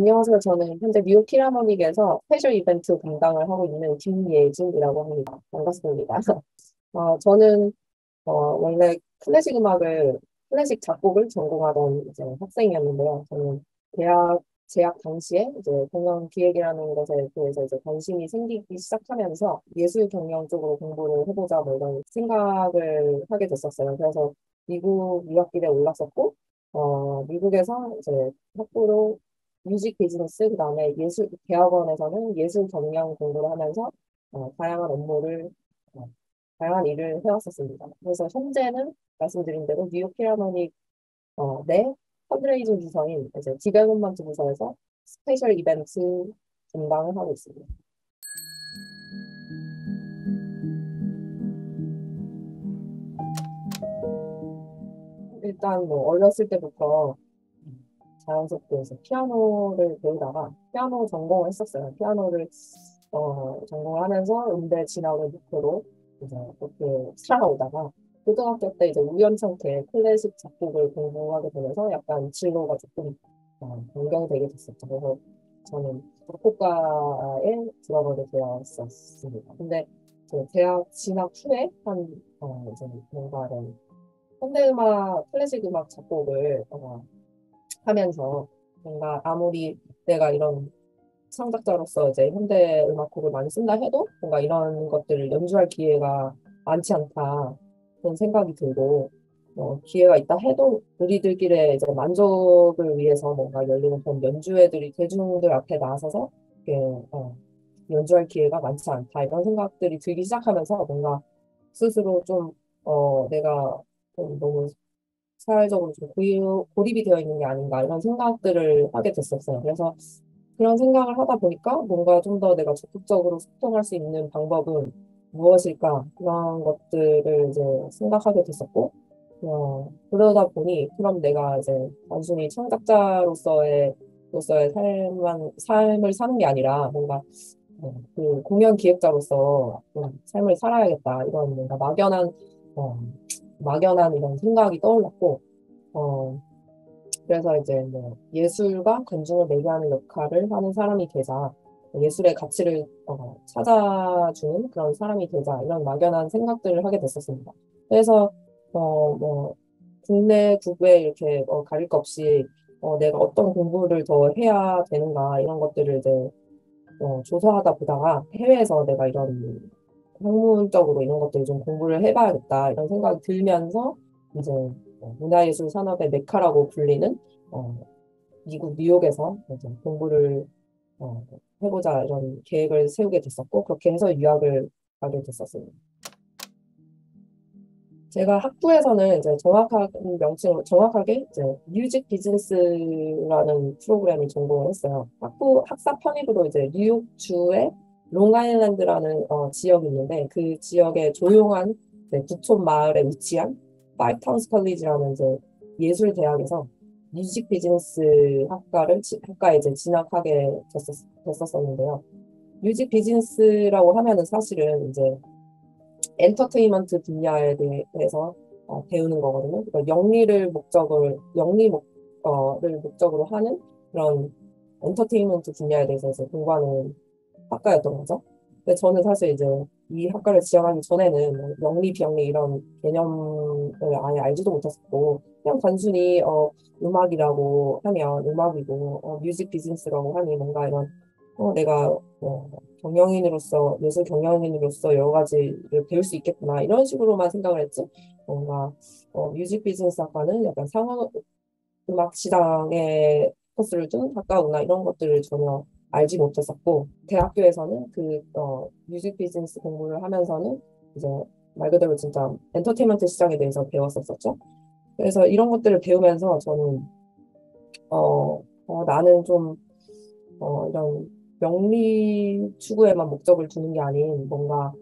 안녕하세요. 저는 현재 뉴욕 필하모닉에서 캐주얼 이벤트 담당을 하고 있는 김예진이라고 합니다. 반갑습니다. 저는 원래 클래식 음악을, 클래식 작곡을 전공하던 이제 학생이었는데요. 저는 대학 재학 당시에 이제 공연 기획이라는 것에 대해서 이제 관심이 생기기 시작하면서 예술 경영 쪽으로 공부를 해보자 뭐 이런 생각을 하게 됐었어요. 그래서 미국 유학길에 올랐었고, 미국에서 이제 학부로 뮤직 비즈니스, 그 다음에 예술, 대학원에서는 예술 경영 공부를 하면서 다양한 업무를, 다양한 일을 해왔었습니다. 그래서 현재는 말씀드린 대로 뉴욕 필하모닉 내 펀드레이징 부서인 이제 기획음반주 부서에서 스페셜 이벤트 담당을 하고 있습니다. 일단 어렸을 때부터 자연스럽게 피아노를 배우다가 피아노 전공을 했었어요. 피아노를 전공하면서 음대 진학을 목표로 이제 그렇게 살아오다가 고등학교 때 이제 우연찮게 클래식 작곡을 공부하게 되면서 약간 진로가 조금 변경이 되게 됐었죠. 그래서 저는 작곡과에 들어가게 되었었습니다. 근데 대학 진학 후에 한 이제 뭔가 이런 현대음악, 클래식 음악 작곡을 하면서 뭔가 아무리 내가 이런 창작자로서 이제 현대 음악곡을 많이 쓴다 해도 뭔가 이런 것들을 연주할 기회가 많지 않다 그런 생각이 들고, 기회가 있다 해도 우리들끼리 이제 만족을 위해서 뭔가 열리는 그런 연주회들이 대중들 앞에 나서서 이렇게 연주할 기회가 많지 않다 이런 생각들이 들기 시작하면서 뭔가 스스로 좀 내가 너무 사회적으로 좀 고립이 되어 있는 게 아닌가 이런 생각들을 하게 됐었어요. 그래서 그런 생각을 하다 보니까 뭔가 좀 더 내가 적극적으로 소통할 수 있는 방법은 무엇일까 이런 것들을 이제 생각하게 됐었고, 그러다 보니 그럼 내가 이제 단순히 창작자로서의 삶을 사는 게 아니라 뭔가 그 공연 기획자로서 삶을 살아야겠다 이런 뭔가 막연한 이런 생각이 떠올랐고, 그래서 이제 예술과 관중을 매개하는 역할을 하는 사람이 되자, 예술의 가치를 찾아주는 그런 사람이 되자 이런 막연한 생각들을 하게 됐었습니다. 그래서 국내 국외 이렇게 가릴 것 없이 내가 어떤 공부를 더 해야 되는가 이런 것들을 이제 조사하다 보다가 해외에서 내가 이런 학문적으로 이런 것들을 좀 공부를 해봐야겠다 이런 생각이 들면서 이제 문화예술 산업의 메카라고 불리는 미국 뉴욕에서 이제 공부를 해보자 이런 계획을 세우게 됐었고, 그렇게 해서 유학을 가게 됐었습니다. 제가 학부에서는 이제 정확한 명칭으로 정확하게 이제 뮤직 비즈니스라는 프로그램을 전공을 했어요. 학부 학사 편입으로 이제 뉴욕주의 롱아일랜드라는 지역이 있는데, 그 지역의 조용한 부촌 마을에 위치한 5타운스 컬리지라는 이제 예술 대학에서 뮤직 비즈니스 학과에 이제 진학하게 됐었는데요. 뮤직 비즈니스라고 하면은 사실은 이제 엔터테인먼트 분야에 대해서 배우는 거거든요. 그러니까 영리를 목적으로 하는 그런 엔터테인먼트 분야에 대해서 이제 공부하는 학과였던 거죠. 근데 저는 사실 이제 이 학과를 지원하기 전에는 영리, 비영리 이런 개념을 아예 알지도 못했었고, 그냥 단순히 음악이라고 하면 음악이고 뮤직 비즈니스라고 하니 뭔가 이런 내가 경영인으로서, 예술 경영인으로서 여러 가지를 배울 수 있겠구나 이런 식으로만 생각을 했지, 뭔가 뮤직 비즈니스 학과는 약간 상업 음악 시장에 포커스를 둔 학과구나 이런 것들을 전혀 알지 못했었고, 대학교에서는 그 뮤직 비즈니스 공부를 하면서는 이제 말 그대로 진짜 엔터테인먼트 시장에 대해서 배웠었죠. 그래서 이런 것들을 배우면서 저는 나는 좀 이런 명리 추구에만 목적을 두는 게 아닌 뭔가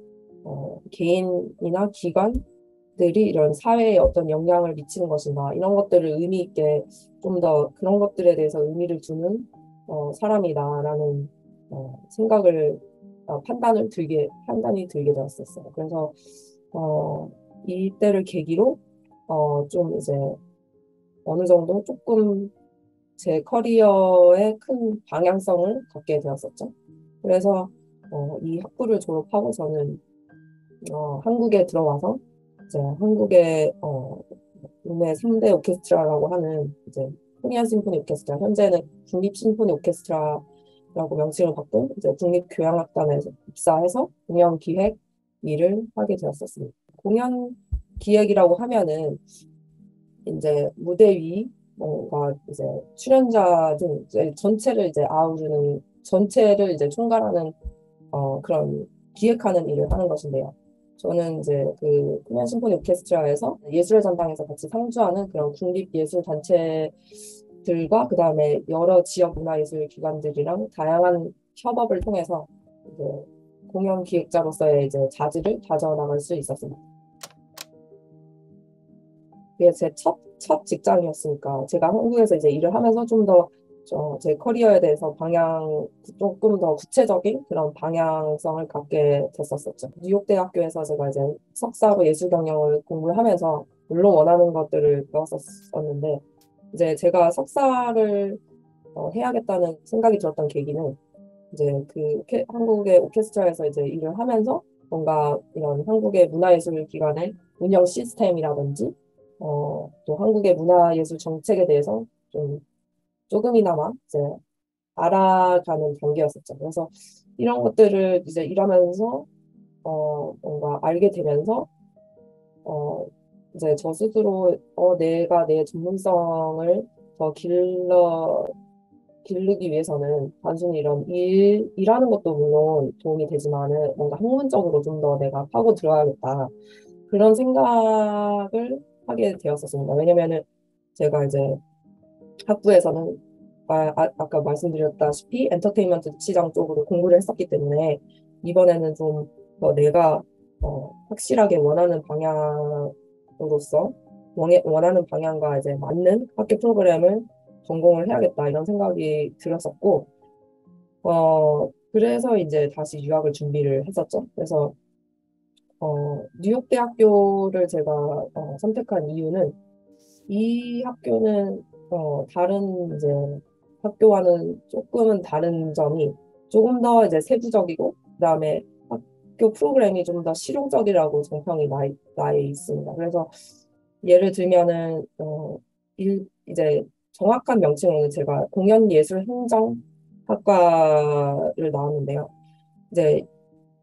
개인이나 기관들이 이런 사회에 어떤 영향을 미치는 것이나 이런 것들을 의미 있게 좀 더 그런 것들에 대해서 의미를 두는 사람이다라는 생각을 판단이 들게 되었었어요. 그래서 이때를 계기로 좀 이제 어느 정도 조금 제 커리어에 큰 방향성을 갖게 되었었죠. 그래서 이 학부를 졸업하고 저는 한국에 들어와서 이제 한국의 국내 3대 오케스트라라고 하는 이제 코리안 심포니 오케스트라, 현재는 국립 심포니 오케스트라라고 명칭을 받고 이제 국립교향악단에 입사해서 공연 기획 일을 하게 되었었습니다. 공연 기획이라고 하면은 이제 무대 위 뭔가 이제 출연자 등 이제 전체를 이제 아우르는, 전체를 이제 총괄하는 그런 기획하는 일을 하는 것인데요. 저는 이제 그 코리안 심포니 오케스트라에서 예술의 전당에서 같이 상주하는 그런 국립 예술 단체들과 그 다음에 여러 지역 문화예술 기관들이랑 다양한 협업을 통해서 이제 공연 기획자로서의 이제 자질을 다져나갈 수 있었습니다. 그게 제 첫 직장이었으니까 제가 한국에서 이제 일을 하면서 좀 더 제 커리어에 대해서 조금 더 구체적인 그런 방향성을 갖게 됐었죠. 뉴욕대학교에서 제가 이제 석사로 예술경영을 공부를 하면서 물론 원하는 것들을 배웠었는데, 이제 제가 석사를 해야겠다는 생각이 들었던 계기는 이제 그 한국의 오케스트라에서 이제 일을 하면서 뭔가 이런 한국의 문화예술기관의 운영 시스템이라든지 또 한국의 문화예술 정책에 대해서 좀 조금이나마 이제 알아가는 단계였었죠. 그래서 이런 것들을 이제 일하면서 뭔가 알게 되면서 이제 저 스스로 내가 내 전문성을 더 기르기 위해서는 단순히 이런 일하는 것도 물론 도움이 되지만은 뭔가 학문적으로 좀 더 내가 파고 들어야겠다, 그런 생각을 하게 되었었습니다. 왜냐면은 제가 이제 학부에서는 아까 말씀드렸다시피 엔터테인먼트 시장 쪽으로 공부를 했었기 때문에 이번에는 좀 내가 확실하게 원하는 방향으로서 원하는 방향과 이제 맞는 학교 프로그램을 전공을 해야겠다, 이런 생각이 들었었고 그래서 이제 다시 유학을 준비를 했었죠. 그래서 뉴욕 대학교를 제가 선택한 이유는 이 학교는 다른 이제 학교와는 조금은 다른 점이 조금 더 이제 세부적이고 그다음에 학교 프로그램이 좀 더 실용적이라고 정평이 나 있습니다. 그래서 예를 들면은 이제 정확한 명칭은 제가 공연예술행정학과를 나왔는데요. 이제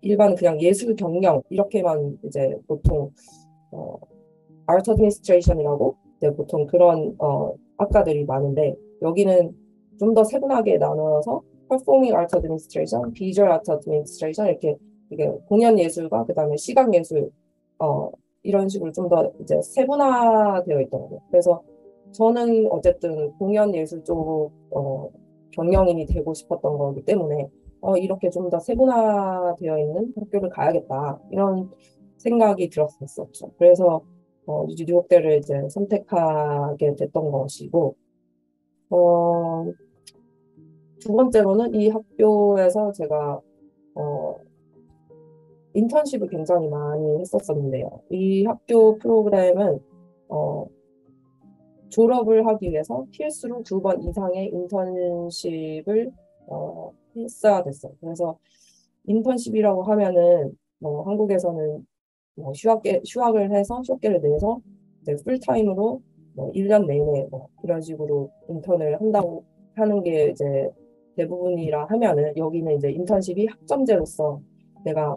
일반 그냥 예술 경영 이렇게만 이제 보통 Art Administration이라고 이제 보통 그런 학과들이 많은데, 여기는 좀 더 세분하게 나눠서 Performing Art Administration, Visual Art Administration 이렇게 공연 예술과 그다음에 시각 예술 이런 식으로 좀 더 이제 세분화되어 있더라고요. 그래서 저는 어쨌든 공연 예술 쪽 경영인이 되고 싶었던 거기 때문에 이렇게 좀 더 세분화되어 있는 학교를 가야겠다, 이런 생각이 들었었죠. 그래서 뉴욕대를 이제 선택하게 됐던 것이고, 두 번째로는 이 학교에서 제가 인턴십을 굉장히 많이 했었었는데요. 이 학교 프로그램은 졸업을 하기 위해서 필수로 2번 이상의 인턴십을 했어야 됐어요. 그래서 인턴십이라고 하면은 한국에서는 휴학을 해서 휴학계를 내서 이제 풀타임으로 1년 내내 이런 식으로 인턴을 한다고 하는 게 이제 대부분이라 하면은, 여기는 이제 인턴십이 학점제로서 내가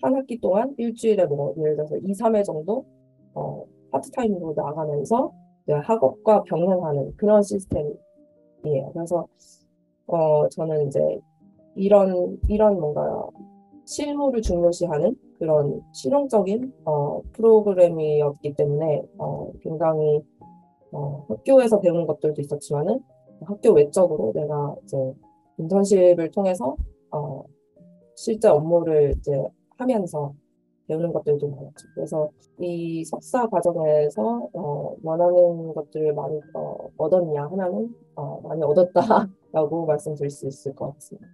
한 학기 동안 일주일에 예를 들어서 2~3회 정도 파트타임으로 나가면서 학업과 병행하는 그런 시스템이에요. 그래서 저는 이제 이런 뭔가 실무를 중요시하는 그런 실용적인 프로그램이었기 때문에 굉장히 학교에서 배운 것들도 있었지만은 학교 외적으로 내가 이제 인턴십을 통해서 실제 업무를 이제 하면서 배우는 것들도 많았죠. 그래서 이 석사 과정에서 원하는 것들을 많이 얻었냐 하면은 많이 얻었다라고 말씀드릴 수 있을 것 같습니다.